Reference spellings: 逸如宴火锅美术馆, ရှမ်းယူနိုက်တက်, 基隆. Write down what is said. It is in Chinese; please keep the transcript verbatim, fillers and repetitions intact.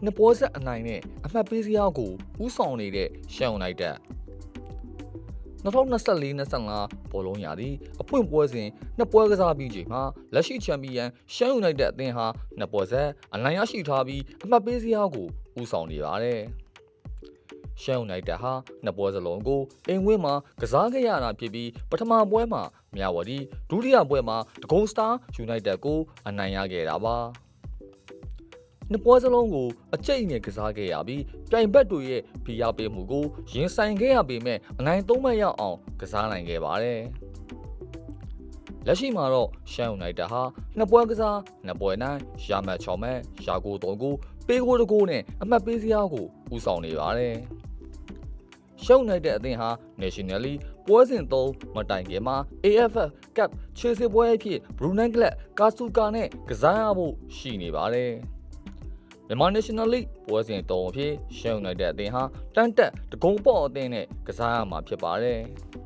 那波子安奈呢？阿妈比较古，乌桑尼的像奈的。那他那生理那生啦，波隆亚的，阿不用波子，那波个啥比起嘛？那些前面像奈的等下，那波子安奈也是他比阿妈比较古，乌桑尼吧嘞。像奈的哈，那波子龙哥，因为嘛，个啥个呀那偏偏不他妈不嘛，苗话的，土地也不嘛，这公司他像奈的哥安奈也给他吧。那波子龙哥，阿这一年个啥个呀？比偏不对耶，偏要被木哥，现三个呀被咩？俺都没要哦，个啥来个吧嘞？那起码咯，像奈的哈，那波个啥，那波呢？下面下面下锅冬菇，别锅的锅呢？阿妈别是要锅，不少你吧嘞？小奈的等下，那些年里，波子都没单个嘛 ，A F 甲确实不爱撇，不能个嘞，加苏加呢，个啥也不是你吧嘞？မြန်မာ national league ပွဲစဉ်သုံးအဖြစ်ရှမ်း United အသင်းဟာတန်တက်တကုံးပေါအသင်းနဲ့ကစားရမှာဖြစ်ပါတယ်။